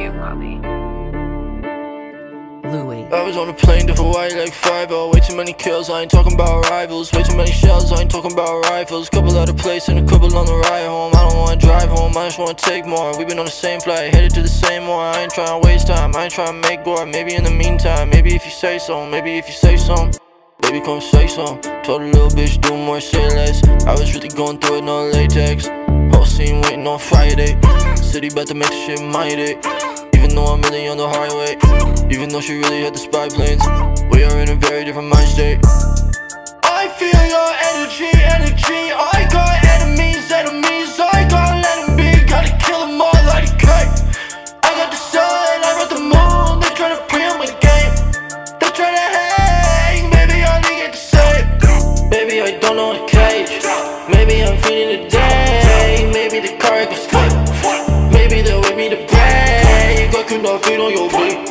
you, mommy. Louis. I was on a plane to Hawaii like 5-0. Way too many kills, I ain't talking about rivals. Way too many shells, I ain't talking about rifles. Couple out of place and a couple on the ride home. I don't wanna drive home, I just wanna take more. We've been on the same flight, headed to the same war. I ain't tryna waste time, I ain't tryna make more. Maybe in the meantime, maybe if you say so. Maybe if you say so, baby come say so. Told a little bitch do more, say less. I was really going through it, no latex. Whole scene waiting on Friday. City about to make the shit my day. Even though I'm really on the highway, even though she really had the spy planes, we are in a very different mind state. I feel your energy, energy. I got enemies, enemies. I gotta let them be, gotta kill them all like a kite. I got the sun, I got the moon. They're trying to play on my game, they're trying to hang. Maybe I only get to say, maybe I don't own a cage. Maybe I'm feeding the day. Maybe the car goes quick. Maybe they're with me to play. On your way.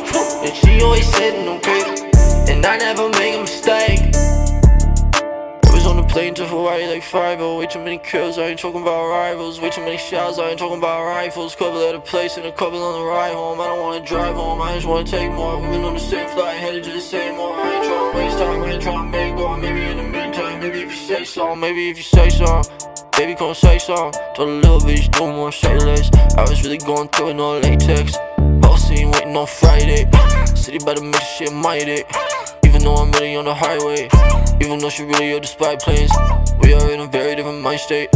And she always sitting on crates, and I never make a mistake. I was on the plane to Hawaii like 5-0. Way too many kills, I ain't talking about rivals. Way too many shells, I ain't talking about rifles. Couple at a place and a couple on the ride home. I don't wanna drive home, I just wanna take more. We've been on the same flight, headed to the same more. I ain't tryna waste time, I ain't tryna make more. Maybe in the meantime, maybe if you say so. Maybe if you say so, baby come say so. Told a little bitch do more, say less. I was really going through it, no latex. Ain't waiting on Friday. City about to make the shit my day. Even though I'm really on the highway, even though she really had the spy planes, we are in a very different mind state.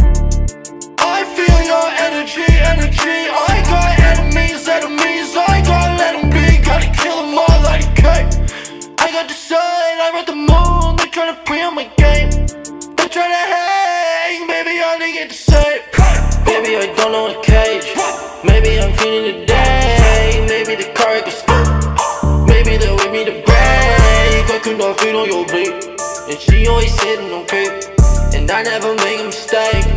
I feel your energy, energy. I got enemies, enemies. I gotta let them be, gotta kill them all like a kite. I got the sun, I got the moon. They're trying to play on my game, they're trying to hang. Maybe I only get to say, maybe I don't own a cage. Maybe I'm feeling the day. Maybe the car goes quick. Maybe they're with me to break. I couldn't feel on your bleep. And she always sitting on creep, and I never make a mistake.